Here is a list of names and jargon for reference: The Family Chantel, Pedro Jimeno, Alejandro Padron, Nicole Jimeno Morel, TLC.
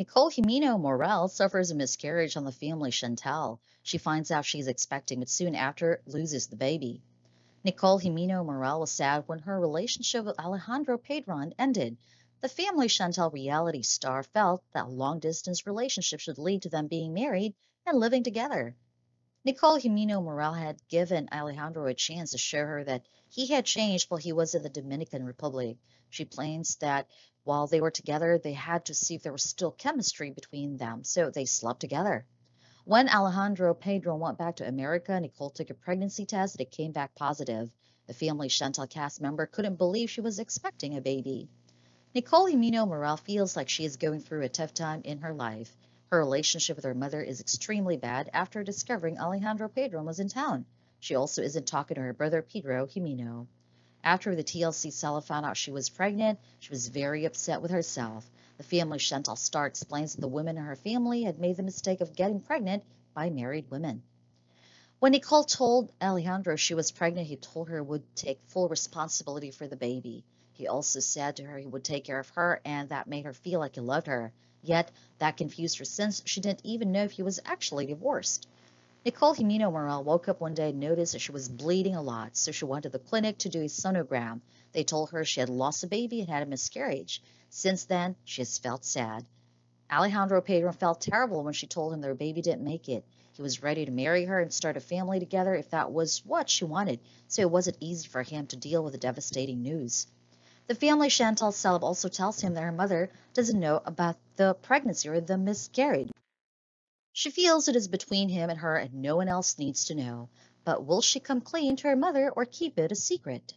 Nicole Jimeno Morel suffers a miscarriage on The Family Chantel. She finds out she's expecting, but soon after loses the baby. Nicole Jimeno Morel was sad when her relationship with Alejandro Padron ended. The Family Chantel reality star felt that a long-distance relationship should lead to them being married and living together. Nicole Jimeno Morel had given Alejandro a chance to show her that he had changed while he was in the Dominican Republic. She claims that while they were together, they had to see if there was still chemistry between them, so they slept together. When Alejandro Padron went back to America, Nicole took a pregnancy test and it came back positive. The Family Chantel cast member couldn't believe she was expecting a baby. Nicole Jimeno Morel feels like she is going through a tough time in her life. Her relationship with her mother is extremely bad after discovering Alejandro Padron was in town. She also isn't talking to her brother Pedro Jimeno. After the TLC seller found out she was pregnant, she was very upset with herself. The Family Chantel star explains that the women in her family had made the mistake of getting pregnant by married women. When Nicole told Alejandro she was pregnant, he told her he would take full responsibility for the baby. He also said to her he would take care of her, and that made her feel like he loved her. Yet, that confused her since she didn't even know if he was actually divorced. Nicole Jimeno Morel woke up one day and noticed that she was bleeding a lot, so she went to the clinic to do a sonogram. They told her she had lost a baby and had a miscarriage. Since then, she has felt sad. Alejandro Padron felt terrible when she told him their baby didn't make it. He was ready to marry her and start a family together if that was what she wanted, so it wasn't easy for him to deal with the devastating news. The Family Chantel celeb also tells him that her mother doesn't know about the pregnancy or the miscarriage. She feels it is between him and her and no one else needs to know. But will she come clean to her mother or keep it a secret?